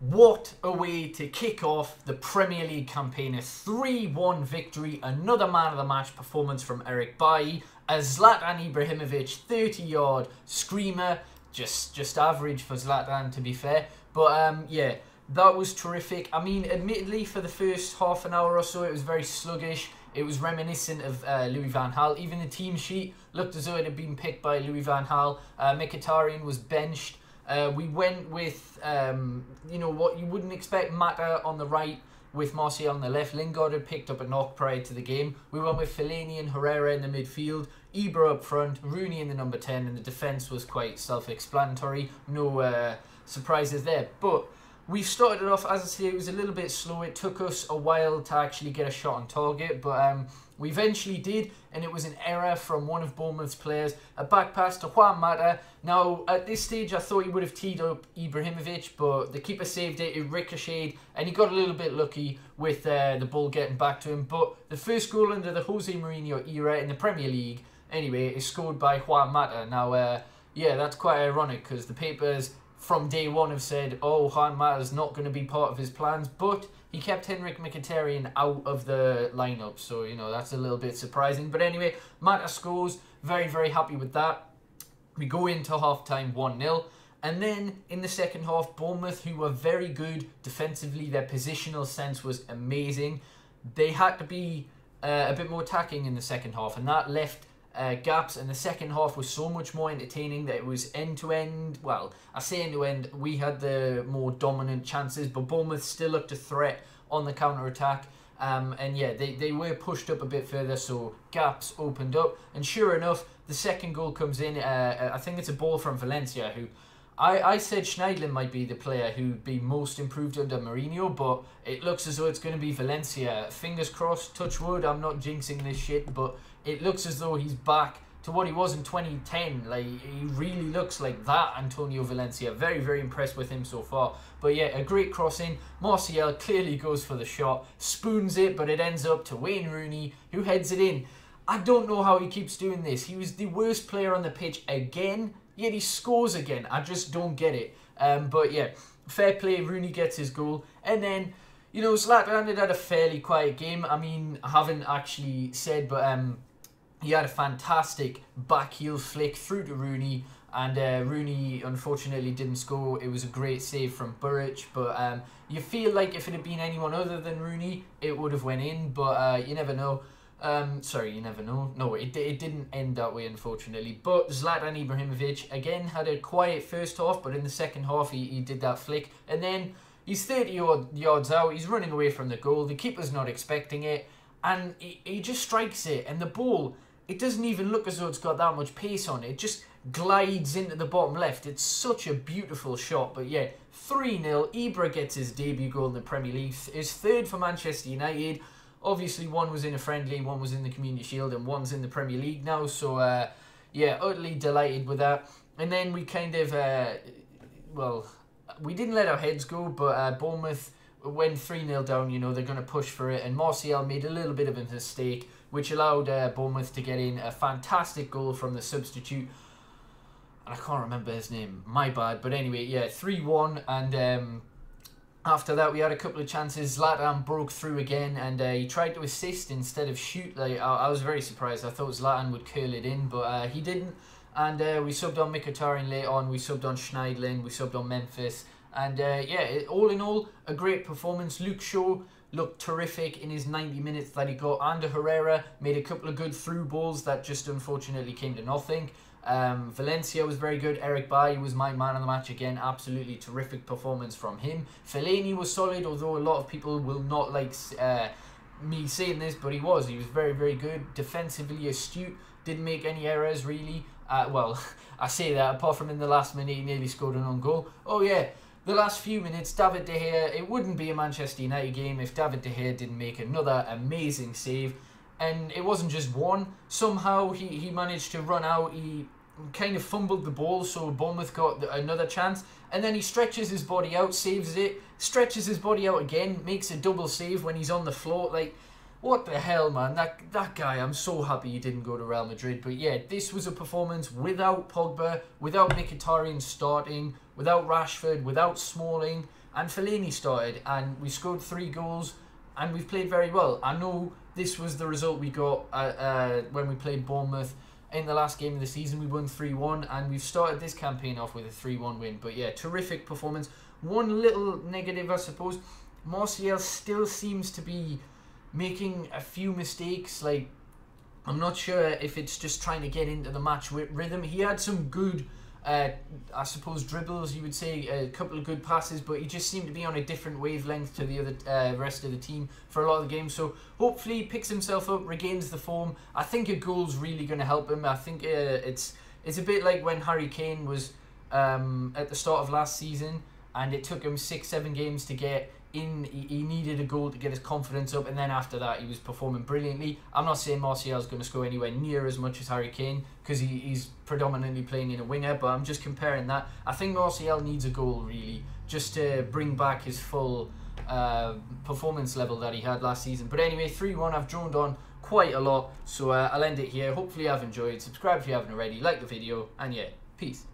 What a way to kick off the Premier League campaign. A 3-1 victory, another man of the match performance from Eric Bailly, a Zlatan Ibrahimović 30-yard screamer, just average for Zlatan to be fair. But yeah, that was terrific. I mean, admittedly for the first half an hour or so it was very sluggish. It was reminiscent of Louis Van Gaal. Even the team sheet looked as though it had been picked by Louis Van Gaal. Mkhitaryan was benched. We went with, you know, what you wouldn't expect, Mata on the right with Marsial on the left. Lingard had picked up a knock prior to the game. We went with Fellaini and Herrera in the midfield, Ibra up front, Rooney in the number 10, and the defence was quite self-explanatory. No surprises there. But we've started it off, as I say, it was a little bit slow. It took us a while to actually get a shot on target, but we eventually did, and it was an error from one of Bournemouth's players. A back pass to Juan Mata. Now, at this stage, I thought he would have teed up Ibrahimović, but the keeper saved it. It ricocheted, and he got a little bit lucky with the ball getting back to him. But the first goal under the Jose Mourinho era in the Premier League, anyway, is scored by Juan Mata. Now, yeah, that's quite ironic, because the papers from day one have said, oh, Juan Mata's not going to be part of his plans, but he kept Henrikh Mkhitaryan out of the lineup, so, you know, that's a little bit surprising. But anyway, Mata scores, very, very happy with that. We go into half-time 1-0, and then in the second half, Bournemouth, who were very good defensively, their positional sense was amazing. They had to be a bit more attacking in the second half, and that left gaps, and the second half was so much more entertaining that it was end-to-end. Well, I say end-to-end, we had the more dominant chances, but Bournemouth still looked a threat on the counter-attack, and yeah, they were pushed up a bit further, so gaps opened up, and sure enough, the second goal comes in. I think it's a ball from Valencia, who I said Schneidlin might be the player who'd be most improved under Mourinho, but it looks as though it's going to be Valencia. Fingers crossed, touch wood, I'm not jinxing this shit, but it looks as though he's back to what he was in 2010. Like, he really looks like that, Antonio Valencia. Very, very impressed with him so far. But yeah, a great crossing. Martial clearly goes for the shot, spoons it, but it ends up to Wayne Rooney, who heads it in. I don't know how he keeps doing this. He was the worst player on the pitch again, yet he scores again. I just don't get it. But yeah, fair play. Rooney gets his goal. And then, you know, Zlatan had a fairly quiet game. I mean, I haven't actually said, but he had a fantastic back heel flick through to Rooney. And Rooney, unfortunately, didn't score. It was a great save from Boruc. But you feel like if it had been anyone other than Rooney, it would have went in. But you never know. Sorry, you never know. No, it didn't end that way, unfortunately. But Zlatan Ibrahimović, again, had a quiet first half, but in the second half, he did that flick. And then he's 30-odd yards out. He's running away from the goal. The keeper's not expecting it. And he just strikes it. And the ball, it doesn't even look as though it's got that much pace on it. It just glides into the bottom left. It's such a beautiful shot. But yeah, 3-0. Ibra gets his debut goal in the Premier League. His third for Manchester United. Obviously, one was in a friendly, one was in the Community Shield, and one's in the Premier League now. So, yeah, utterly delighted with that. And then we kind of, well, we didn't let our heads go, but Bournemouth went 3-0 down. You know, they're going to push for it. And Martial made a little bit of a mistake, which allowed Bournemouth to get in a fantastic goal from the substitute. And I can't remember his name. My bad. But anyway, yeah, 3-1. And after that, we had a couple of chances. Zlatan broke through again, and he tried to assist instead of shoot. Like, I was very surprised. I thought Zlatan would curl it in, but he didn't. And we subbed on Mkhitaryan later on. We subbed on Schneidlin. We subbed on Memphis. And yeah, all in all, a great performance. Luke Shaw looked terrific in his 90 minutes that he got. Ander Herrera made a couple of good through balls that just unfortunately came to nothing. Valencia was very good. Eric Bailly was my man of the match again. Absolutely terrific performance from him. Fellaini was solid, although a lot of people will not like me saying this, but he was. He was very, very good. Defensively astute. Didn't make any errors, really. Well, I say that, apart from in the last minute, he nearly scored an own goal. Oh, yeah. The last few minutes, David De Gea, it wouldn't be a Manchester United game if David De Gea didn't make another amazing save. And it wasn't just one. Somehow he managed to run out. He kind of fumbled the ball, so Bournemouth got another chance. And then he stretches his body out, saves it, stretches his body out again, makes a double save when he's on the floor. Like, what the hell, man? That guy, I'm so happy he didn't go to Real Madrid. But yeah, this was a performance without Pogba, without Mkhitaryan starting, without Rashford, without Smalling. and Fellaini started, and we scored 3 goals, and we've played very well. I know this was the result we got when we played Bournemouth in the last game of the season. We won 3-1, and we've started this campaign off with a 3-1 win. But yeah, terrific performance. One little negative, I suppose, Martial still seems to be making a few mistakes. Like, I'm not sure if it's just trying to get into the match rhythm. He had some good, I suppose, dribbles, you would say, a couple of good passes, but he just seemed to be on a different wavelength to the other rest of the team for a lot of the game. So hopefully he picks himself up, regains the form. I think a goal's really going to help him. I think it's a bit like when Harry Kane was at the start of last season, and it took him 6-7 games to get in. He needed a goal to get his confidence up, and then after that he was performing brilliantly. I'm not saying Martial's going to score anywhere near as much as Harry Kane, because he's predominantly playing in a winger, but I'm just comparing that. I think Martial needs a goal, really, just to bring back his full performance level that he had last season. But anyway, 3-1, I've droned on quite a lot, so I'll end it here. Hopefully I've enjoyed. Subscribe if you haven't already, like the video, and yeah, peace.